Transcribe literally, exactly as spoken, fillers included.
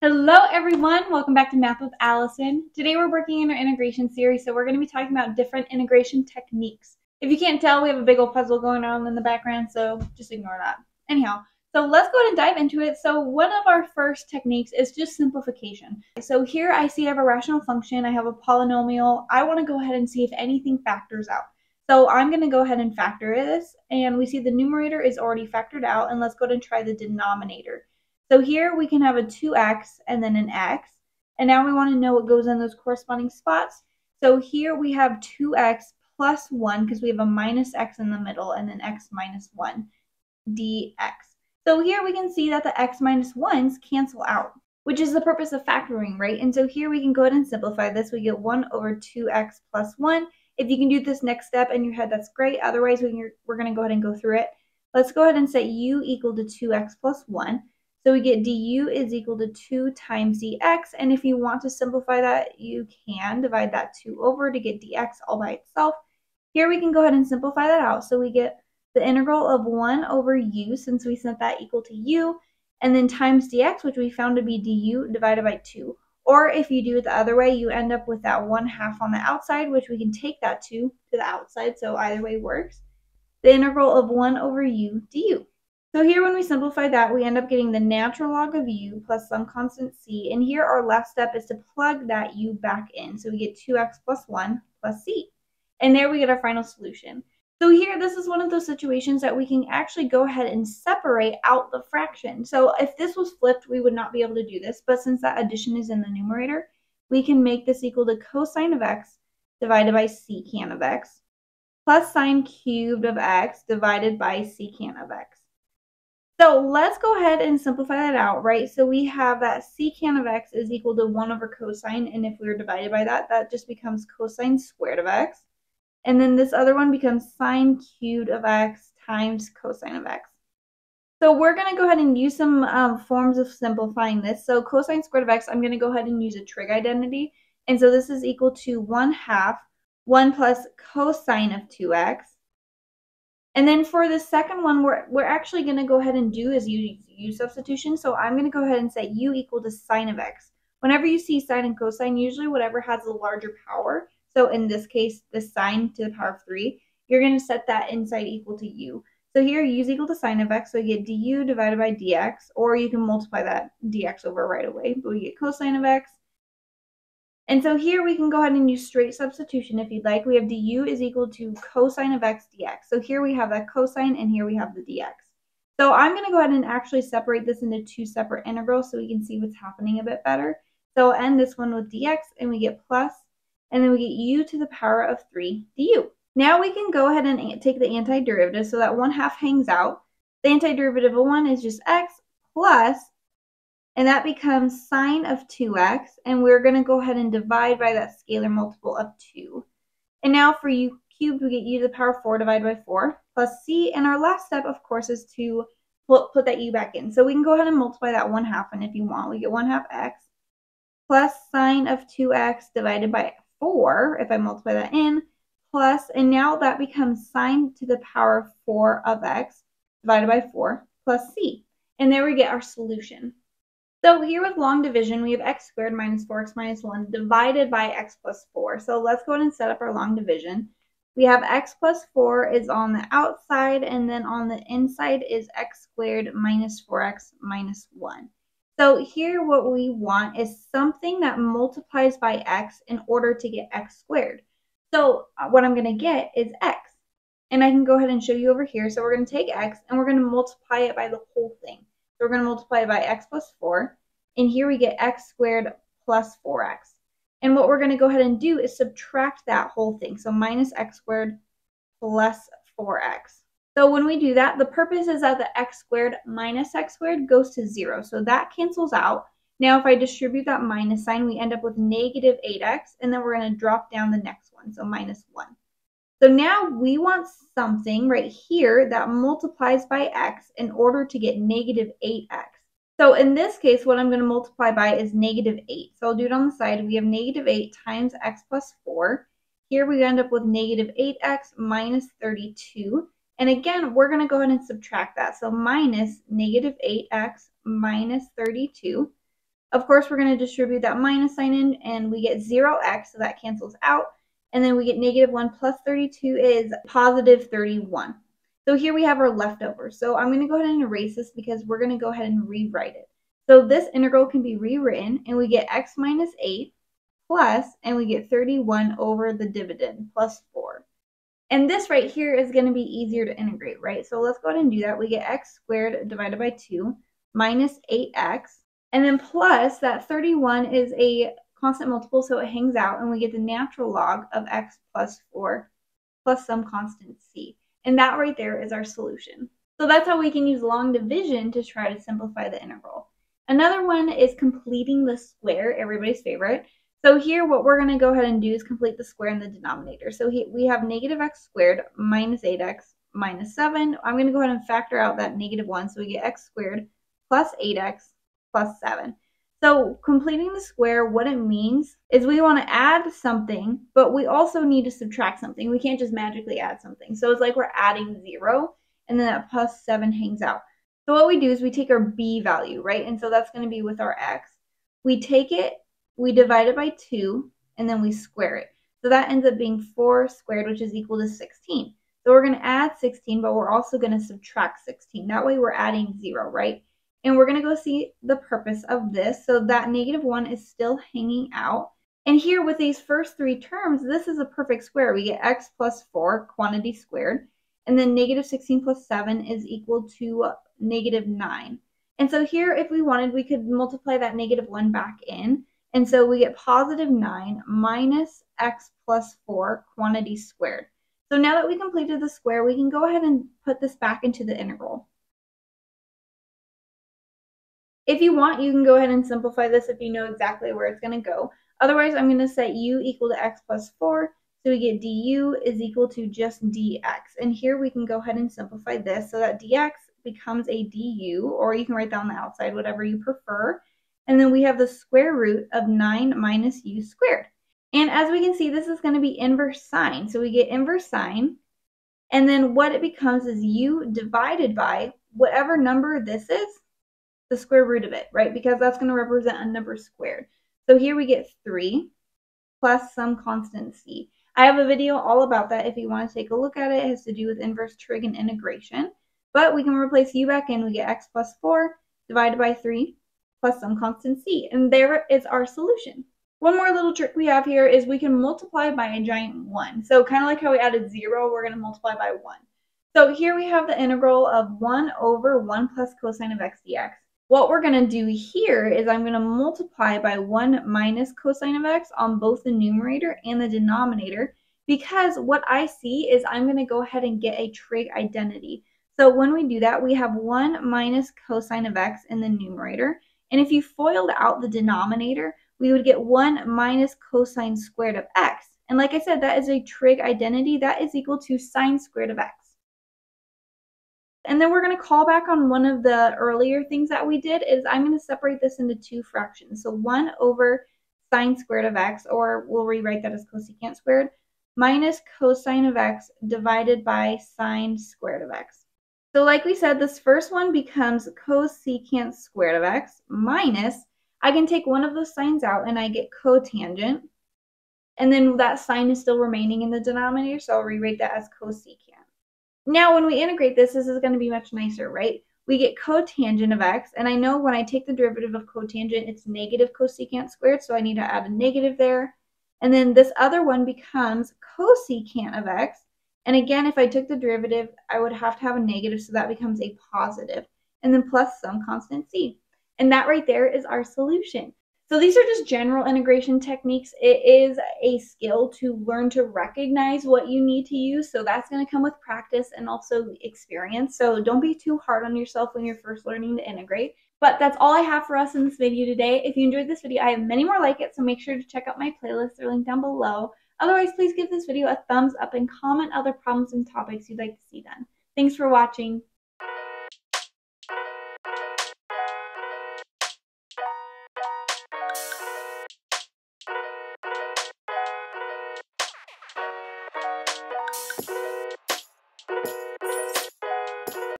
Hello everyone, welcome back to Math with Allison. Today we're working in our integration series, so we're going to be talking about different integration techniques. If you can't tell, we have a big old puzzle going on in the background, so just ignore that. Anyhow, so let's go ahead and dive into it. So one of our first techniques is just simplification. So here I see I have a rational function, I have a polynomial. I want to go ahead and see if anything factors out. So I'm going to go ahead and factor this, and we see the numerator is already factored out, and let's go ahead and try the denominator. So here we can have a two x and then an x, and now we want to know what goes in those corresponding spots. So here we have two x plus one, because we have a minus x in the middle, and then x minus one dx. So here we can see that the x minus ones cancel out, which is the purpose of factoring, right? And so here we can go ahead and simplify this. We get one over two x plus one. If you can do this next step in your head, that's great. Otherwise, we can, we're going to go ahead and go through it. Let's go ahead and set u equal to two x plus one. So we get du is equal to two times dx, and if you want to simplify that, you can divide that two over to get dx all by itself. Here we can go ahead and simplify that out, so we get the integral of one over u, since we set that equal to u, and then times dx, which we found to be du divided by two. Or if you do it the other way, you end up with that one half on the outside, which we can take that two to the outside, so either way works. The integral of one over u du. So here when we simplify that, we end up getting the natural log of u plus some constant c, and here our last step is to plug that u back in. So we get two x plus one plus c, and there we get our final solution. So here, this is one of those situations that we can actually go ahead and separate out the fraction. So if this was flipped, we would not be able to do this, but since that addition is in the numerator, we can make this equal to cosine of x divided by secant of x plus sine cubed of x divided by secant of x. So let's go ahead and simplify that out, right? So we have that secant of x is equal to one over cosine, and if we were divided by that, that just becomes cosine squared of x. And then this other one becomes sine cubed of x times cosine of x. So we're going to go ahead and use some um, forms of simplifying this. So cosine squared of x, I'm going to go ahead and use a trig identity. And so this is equal to one half, one plus cosine of two x. And then for the second one, we're, we're actually going to go ahead and do is u, u substitution. So I'm going to go ahead and set u equal to sine of x. Whenever you see sine and cosine, usually whatever has the larger power, so in this case, the sine to the power of three, you're going to set that inside equal to u. So here u is equal to sine of x, so you get du divided by dx, or you can multiply that dx over right away, but we get cosine of x. And so here we can go ahead and use straight substitution if you'd like. We have du is equal to cosine of x dx. So here we have that cosine, and here we have the dx. So I'm going to go ahead and actually separate this into two separate integrals so we can see what's happening a bit better. So I'll end this one with dx, and we get plus, and then we get u to the power of three du. Now we can go ahead and take the antiderivative, so that one half hangs out. The antiderivative of one is just x plus, and that becomes sine of two x, and we're going to go ahead and divide by that scalar multiple of two. And now for u cubed, we get u to the power of four divided by four plus c, and our last step, of course, is to put that u back in. So we can go ahead and multiply that one half, and if you want, we get one half x plus sine of two x divided by four, if I multiply that in, plus, and now that becomes sine to the power of four of x divided by four plus c. And there we get our solution. So here with long division, we have x squared minus four x minus one divided by x plus four. So let's go ahead and set up our long division. We have x plus four is on the outside, and then on the inside is x squared minus four x minus one. So here what we want is something that multiplies by x in order to get x squared. So what I'm going to get is x. And I can go ahead and show you over here. So we're going to take x, and we're going to multiply it by the whole thing. So we're going to multiply by x plus four, and here we get x squared plus four x. And what we're going to go ahead and do is subtract that whole thing, so minus x squared plus four x. So when we do that, the purpose is that the x squared minus x squared goes to zero, so that cancels out. Now if I distribute that minus sign, we end up with negative eight x, and then we're going to drop down the next one, so minus one. So now we want something right here that multiplies by x in order to get negative eight x. So in this case, what I'm going to multiply by is negative eight. So I'll do it on the side. We have negative eight times x plus four. Here we end up with negative eight x minus thirty-two. And again, we're going to go ahead and subtract that. So minus negative eight x minus thirty-two. Of course, we're going to distribute that minus sign in, and we get zero x, so that cancels out. And then we get negative one plus thirty-two is positive thirty-one. So here we have our leftover. So I'm going to go ahead and erase this because we're going to go ahead and rewrite it. So this integral can be rewritten, and we get x minus eight plus, and we get thirty-one over the dividend, plus four. And this right here is going to be easier to integrate, right? So let's go ahead and do that. We get x squared divided by two minus eight x. And then plus, that thirty-one is a constant multiple, so it hangs out, and we get the natural log of x plus four plus some constant c. And that right there is our solution. So that's how we can use long division to try to simplify the integral. Another one is completing the square, everybody's favorite. So here what we're going to go ahead and do is complete the square in the denominator. So we have negative x squared minus eight x minus seven. I'm going to go ahead and factor out that negative one, so we get x squared plus eight x plus seven. So completing the square, what it means is we want to add something, but we also need to subtract something. We can't just magically add something. So it's like we're adding zero, and then that plus seven hangs out. So what we do is we take our b value, right? And so that's going to be with our x. We take it, we divide it by two, and then we square it. So that ends up being four squared, which is equal to sixteen. So we're going to add sixteen, but we're also going to subtract sixteen. That way we're adding zero, right? And we're going to go see the purpose of this. So that negative one is still hanging out. And here with these first three terms, this is a perfect square. We get x plus four, quantity squared. And then negative sixteen plus seven is equal to negative nine. And so here, if we wanted, we could multiply that negative one back in. And so we get positive nine minus x plus four, quantity squared. So now that we completed the square, we can go ahead and put this back into the integral. If you want, you can go ahead and simplify this if you know exactly where it's going to go. Otherwise, I'm going to set u equal to x plus four. So we get du is equal to just dx. And here we can go ahead and simplify this so that dx becomes a du, or you can write that on the outside, whatever you prefer. And then we have the square root of nine minus u squared. And as we can see, this is going to be inverse sine. So we get inverse sine. And then what it becomes is u divided by whatever number this is, the square root of it, right? Because that's going to represent a number squared. So here we get three plus some constant c. I have a video all about that if you want to take a look at it. It has to do with inverse trig and integration. But we can replace u back in. We get x plus four divided by three plus some constant c. And there is our solution. One more little trick we have here is we can multiply by a giant one. So kind of like how we added zero, we're going to multiply by one. So here we have the integral of one over one plus cosine of x dx. What we're going to do here is I'm going to multiply by one minus cosine of x on both the numerator and the denominator, because what I see is I'm going to go ahead and get a trig identity. So when we do that, we have one minus cosine of x in the numerator. And if you FOILed out the denominator, we would get one minus cosine squared of x. And like I said, that is a trig identity. That is equal to sine squared of x. And then we're going to call back on one of the earlier things that we did is I'm going to separate this into two fractions. So one over sine squared of x, or we'll rewrite that as cosecant squared, minus cosine of x divided by sine squared of x. So like we said, this first one becomes cosecant squared of x minus, I can take one of those signs out and I get cotangent. And then that sign is still remaining in the denominator, so I'll rewrite that as cosecant. Now, when we integrate this, this is going to be much nicer, right? We get cotangent of x, and I know when I take the derivative of cotangent, it's negative cosecant squared, so I need to add a negative there. And then this other one becomes cosecant of x, and again, if I took the derivative, I would have to have a negative, so that becomes a positive, and then plus some constant c. And that right there is our solution. So these are just general integration techniques. It is a skill to learn to recognize what you need to use. So that's going to come with practice and also experience. So don't be too hard on yourself when you're first learning to integrate. But that's all I have for us in this video today. If you enjoyed this video, I have many more like it. So make sure to check out my playlist. They're linked down below. Otherwise, please give this video a thumbs up and comment other problems and topics you'd like to see done. Thanks for watching. You